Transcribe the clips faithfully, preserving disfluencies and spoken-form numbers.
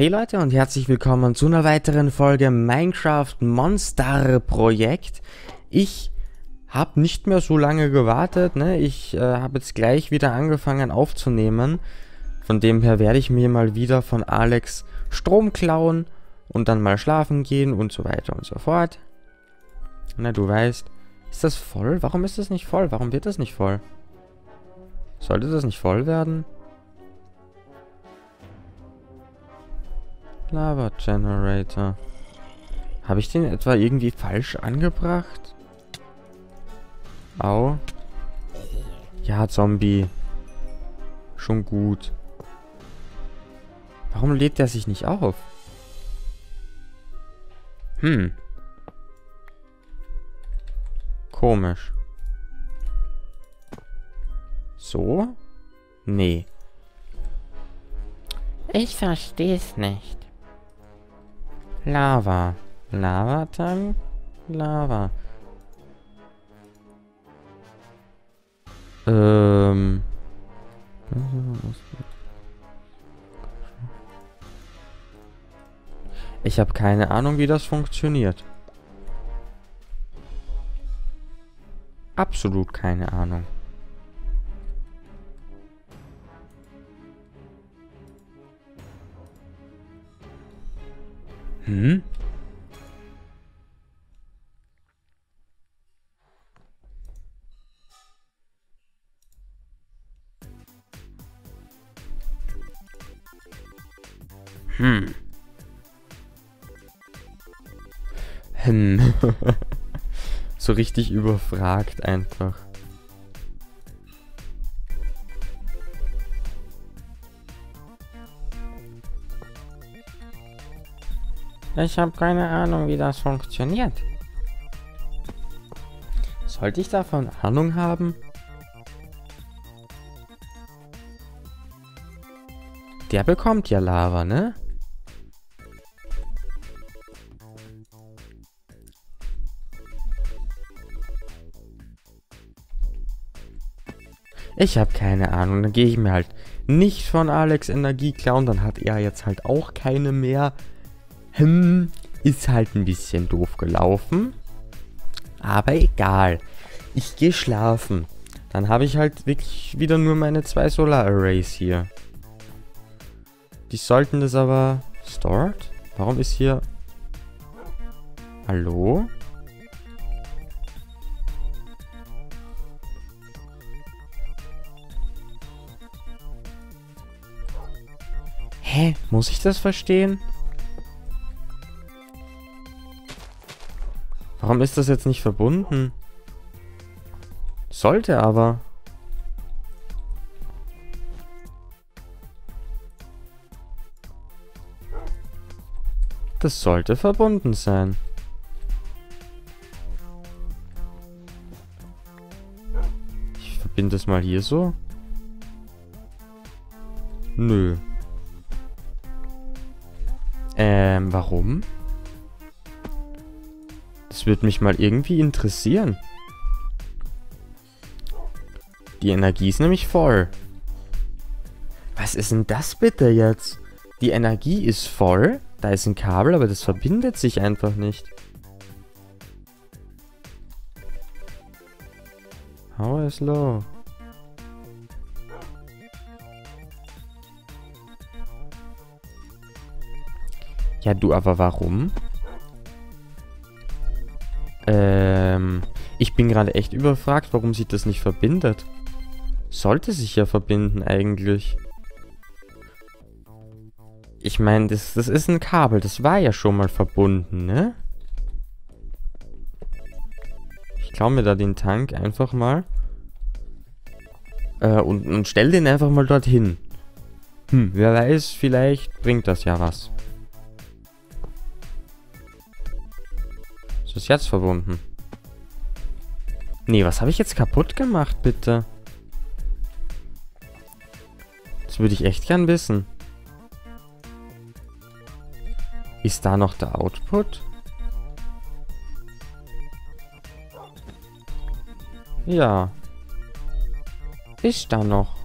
Hey Leute und herzlich willkommen zu einer weiteren Folge Minecraft Monster Projekt. Ich habe nicht mehr so lange gewartet, ne? Ich äh, habe jetzt gleich wieder angefangen aufzunehmen. Von dem her werde ich mir mal wieder von Alex Strom klauen und dann mal schlafen gehen und so weiter und so fort. Na, du weißt. Ist das voll? Warum ist das nicht voll? Warum wird das nicht voll? Sollte das nicht voll werden? Lava Generator. Habe ich den etwa irgendwie falsch angebracht? Au. Ja, Zombie. Schon gut. Warum lädt der sich nicht auf? Hm. Komisch. So? Nee. Ich verstehe es nicht. Lava. Lava Tank. Lava. Ähm. Ich habe keine Ahnung, wie das funktioniert. Absolut keine Ahnung. Hm? Hm. Hm. So richtig überfragt einfach. Ich habe keine Ahnung, wie das funktioniert. Sollte ich davon Ahnung haben? Der bekommt ja Lava, ne? Ich habe keine Ahnung. Dann gehe ich mir halt nicht von Alex Energie klauen. Dann hat er jetzt halt auch keine mehr. Hm, ist halt ein bisschen doof gelaufen, aber egal. Ich gehe schlafen. Dann habe ich halt wirklich wieder nur meine zwei Solar Arrays hier. Die sollten das aber... Stored? Warum ist hier... Hallo? Hä? Muss ich das verstehen? Warum ist das jetzt nicht verbunden? Sollte aber. Das sollte verbunden sein. Ich verbinde es mal hier so. Nö. Ähm, warum? Das würde mich mal irgendwie interessieren. Die Energie ist nämlich voll. Was ist denn das bitte jetzt? Die Energie ist voll. Da ist ein Kabel, aber das verbindet sich einfach nicht. Power is low. Ja, du, aber warum? Ähm, ich bin gerade echt überfragt, warum sich das nicht verbindet. Sollte sich ja verbinden eigentlich. Ich meine, das, das ist ein Kabel, das war ja schon mal verbunden, ne? Ich klaue mir da den Tank einfach mal. Äh, und, und stell den einfach mal dorthin. Hm, wer weiß, vielleicht bringt das ja was. Ist jetzt verbunden. Nee, was habe ich jetzt kaputt gemacht, bitte? Das würde ich echt gern wissen. Ist da noch der Output? Ja. Ist da noch?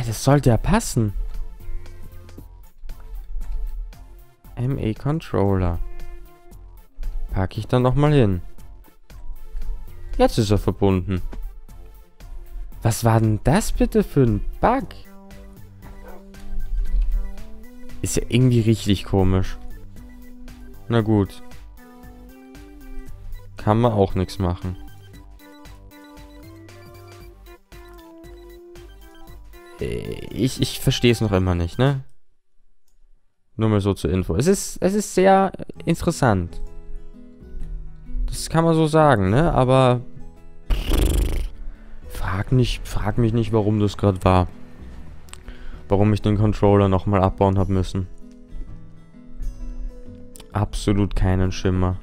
Hä, das sollte ja passen. M A Controller. Packe ich dann nochmal hin. Jetzt ist er verbunden. Was war denn das bitte für ein Bug? Ist ja irgendwie richtig komisch. Na gut. Kann man auch nichts machen. Ich, ich verstehe es noch immer nicht, ne? Nur mal so zur Info. Es ist, es ist sehr interessant. Das kann man so sagen, ne? Aber frag nicht, frag mich nicht, warum das gerade war. Warum ich den Controller nochmal abbauen habe müssen. Absolut keinen Schimmer.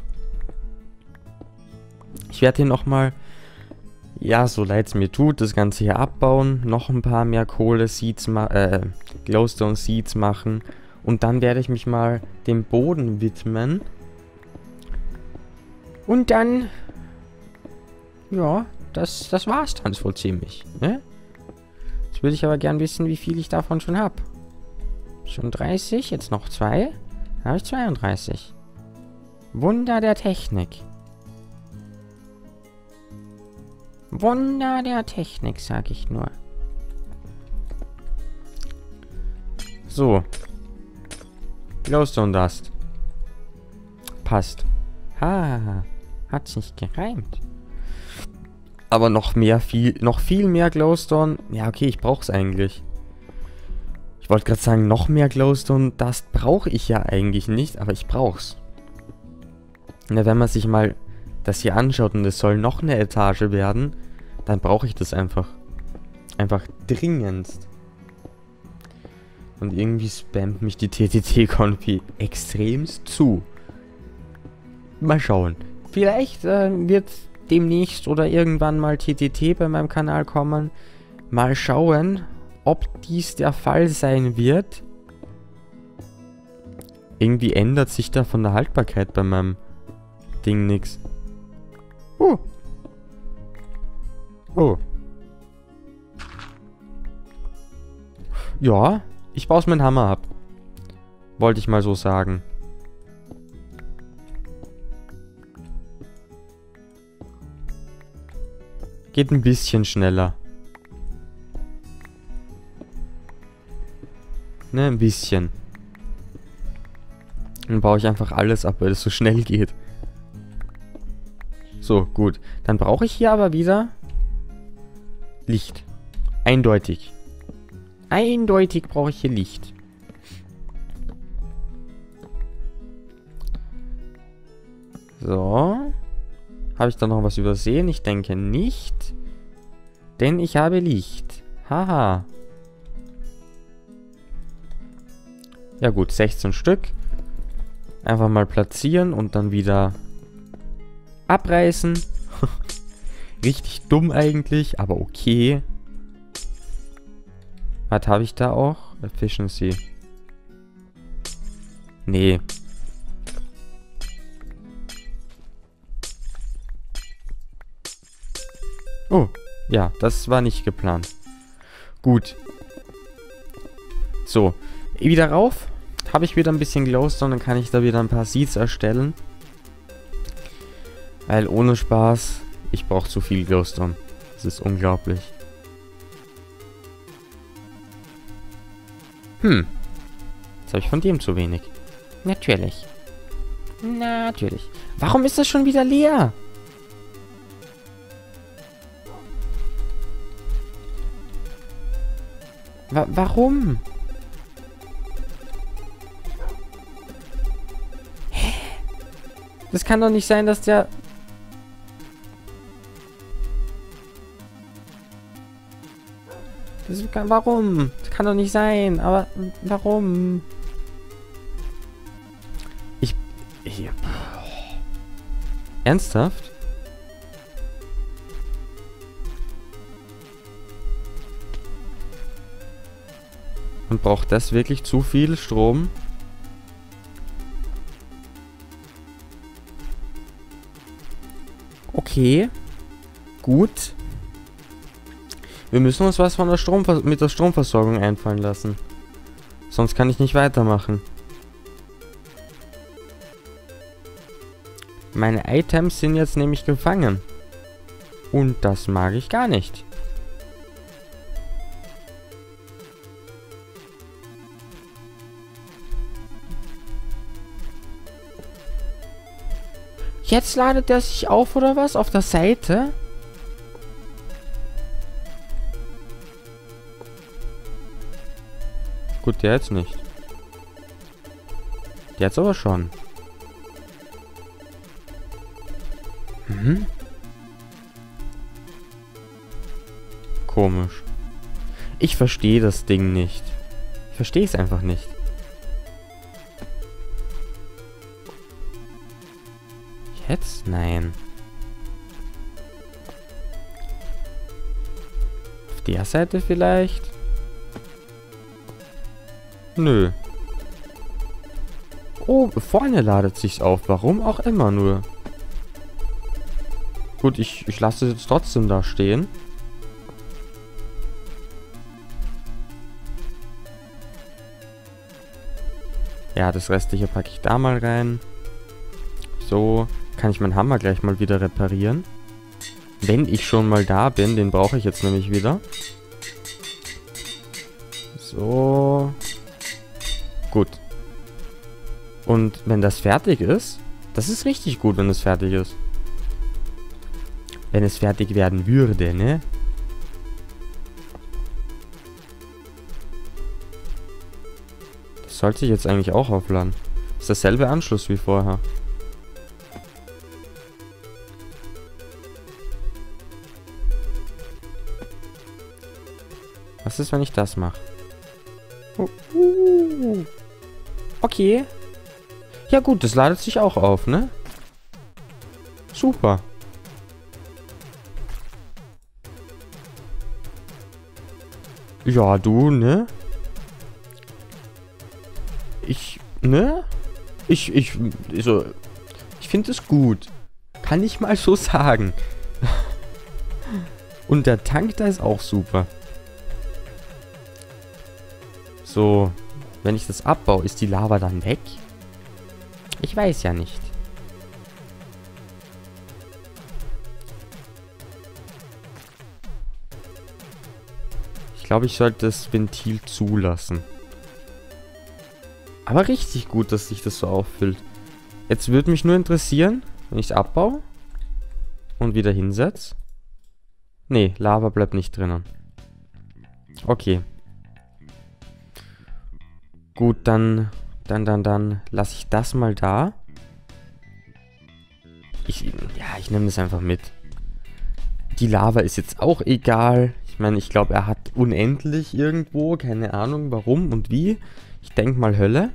Ich werde hier nochmal, ja, so leid es mir tut, das Ganze hier abbauen. Noch ein paar mehr Kohle-Seeds, äh, Glowstone-Seeds machen. Und dann werde ich mich mal dem Boden widmen. Und dann, ja, das, das war es dann so ziemlich, ne? Jetzt würde ich aber gern wissen, wie viel ich davon schon habe. Schon dreißig, jetzt noch zwei. Dann habe ich zweiunddreißig. Wunder der Technik. Wunder der Technik, sage ich nur. So. Glowstone Dust. Passt. Ha, hat sich gereimt. Aber noch mehr, viel, noch viel mehr Glowstone. Ja, okay, ich brauche es eigentlich. Ich wollte gerade sagen, noch mehr Glowstone, das brauche ich ja eigentlich nicht, aber ich brauche es. Na, wenn man sich mal das hier anschaut und es soll noch eine Etage werden, dann brauche ich das einfach. Einfach dringendst. Und irgendwie spammt mich die T T T-Konfi extremst zu. Mal schauen. Vielleicht äh, wird demnächst oder irgendwann mal T T T bei meinem Kanal kommen. Mal schauen, ob dies der Fall sein wird. Irgendwie ändert sich da von der Haltbarkeit bei meinem Ding nichts. Oh. Oh. Ja, ich baue es mit dem Hammer ab. Wollte ich mal so sagen. Geht ein bisschen schneller. Ne, ein bisschen. Dann baue ich einfach alles ab, weil es so schnell geht. So, gut. Dann brauche ich hier aber wieder Licht. Eindeutig. Eindeutig brauche ich hier Licht. So. Habe ich da noch was übersehen? Ich denke nicht. Denn ich habe Licht. Haha. Ja gut, sechzehn Stück. Einfach mal platzieren und dann wieder abreißen. Richtig dumm eigentlich, aber okay. Was habe ich da auch? Efficiency. Nee. Oh, ja, das war nicht geplant. Gut. So, wieder rauf. Habe ich wieder ein bisschen Glowstone, dann kann ich da wieder ein paar Seeds erstellen. Weil ohne Spaß, ich brauche zu viel Glowstone. Das ist unglaublich. Hm. Jetzt habe ich von dem zu wenig. Natürlich. Natürlich. Warum ist das schon wieder leer? Warum? Hä? Das kann doch nicht sein, dass der... Das kann, warum? Das kann doch nicht sein, aber warum? Ich... ich Ernsthaft? Und braucht das wirklich zu viel Strom? Okay. Gut. Wir müssen uns was von der Stromver- mit der Stromversorgung einfallen lassen. Sonst kann ich nicht weitermachen. Meine Items sind jetzt nämlich gefangen. Und das mag ich gar nicht. Jetzt ladet er sich auf, oder was? Auf der Seite? Gut, der jetzt nicht. Der jetzt aber schon. Mhm. Komisch. Ich verstehe das Ding nicht. Ich verstehe es einfach nicht. Jetzt? Nein. Auf der Seite vielleicht? Nö. Oh, vorne ladet sich's auf. Warum auch immer nur. Gut, ich, ich lasse es jetzt trotzdem da stehen. Ja, das restliche packe ich da mal rein. So. Kann ich meinen Hammer gleich mal wieder reparieren. Wenn ich schon mal da bin. Den brauche ich jetzt nämlich wieder. So. Gut. Und wenn das fertig ist. Das ist richtig gut, wenn es fertig ist. Wenn es fertig werden würde, ne? Das sollte ich jetzt eigentlich auch aufladen. Ist derselbe Anschluss wie vorher. Was ist, wenn ich das mache? Okay. Ja gut, das ladet sich auch auf, ne? Super. Ja, du, ne? Ich, ne? Ich, ich, so. Ich finde es gut. Kann ich mal so sagen. Und der Tank da ist auch super. So, wenn ich das abbaue, ist die Lava dann weg? Ich weiß ja nicht. Ich glaube, ich sollte das Ventil zulassen. Aber richtig gut, dass sich das so auffüllt. Jetzt würde mich nur interessieren, wenn ich es abbaue und wieder hinsetze. Nee, Lava bleibt nicht drinnen. Okay. Gut, dann, dann, dann, dann lasse ich das mal da. Ich, ja, ich nehme das einfach mit. Die Lava ist jetzt auch egal. Ich meine, ich glaube, er hat unendlich irgendwo. Keine Ahnung, warum und wie. Ich denke mal Hölle.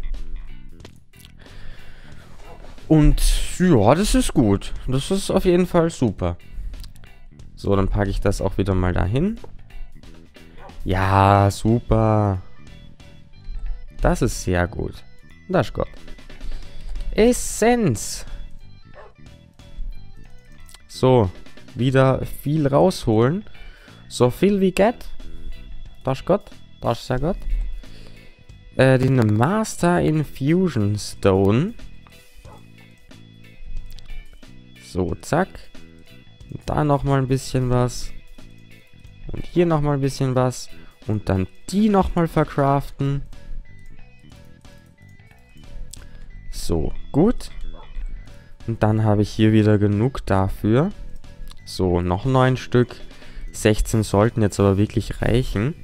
Und ja, das ist gut. Das ist auf jeden Fall super. So, dann packe ich das auch wieder mal dahin. Ja, super. Das ist sehr gut. Das ist gut. Essenz. So. Wieder viel rausholen. So viel wie geht. Das ist gut. Das ist sehr gut. Äh, den Master Infusion Stone. So, zack. Und da nochmal ein bisschen was. Und hier nochmal ein bisschen was. Und dann die nochmal verkraften. So, gut. Und dann habe ich hier wieder genug dafür. So, noch neun Stück. sechzehn sollten jetzt aber wirklich reichen.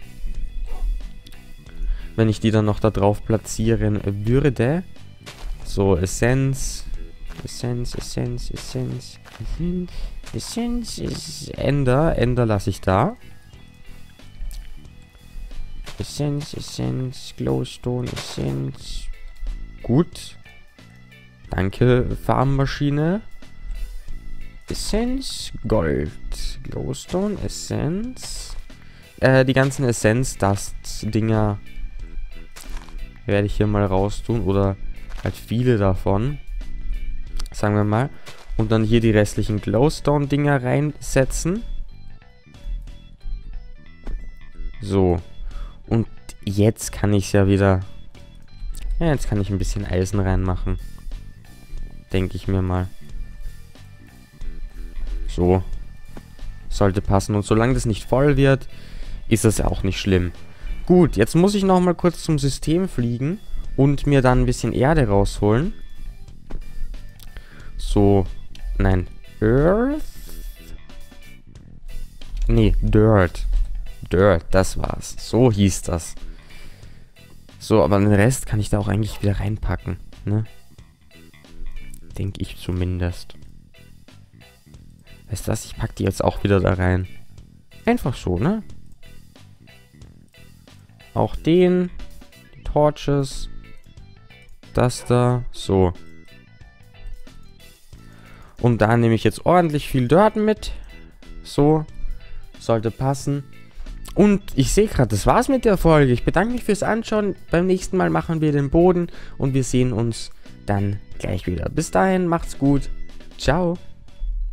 Wenn ich die dann noch da drauf platzieren würde. So, Essenz. Essenz, Essenz, Essenz. Essenz, Essenz. Ender, Ender lasse ich da. Essenz, Essenz, Glowstone, Essenz. Gut. Danke, Farmmaschine. Essenz, Gold, Glowstone, Essenz. Äh, die ganzen Essenz-Dust-Dinger werde ich hier mal raustun. Oder halt viele davon. Sagen wir mal. Und dann hier die restlichen Glowstone-Dinger reinsetzen. So. Und jetzt kann ich es ja wieder... Ja, jetzt kann ich ein bisschen Eisen reinmachen. Denke ich mir mal. So. Sollte passen. Und solange das nicht voll wird, ist das ja auch nicht schlimm. Gut, jetzt muss ich nochmal kurz zum System fliegen und mir dann ein bisschen Erde rausholen. So. Nein. Earth? Nee, Dirt. Dirt, das war's. So hieß das. So, aber den Rest kann ich da auch eigentlich wieder reinpacken, ne? Denke ich zumindest. Weißt du was, ich pack die jetzt auch wieder da rein. Einfach so, ne? Auch den. Die Torches. Das da. So. Und da nehme ich jetzt ordentlich viel Dirt mit. So. Sollte passen. Und ich sehe gerade, das war's mit der Folge. Ich bedanke mich fürs Anschauen. Beim nächsten Mal machen wir den Boden. Und wir sehen uns dann gleich wieder. Bis dahin, macht's gut. Ciao.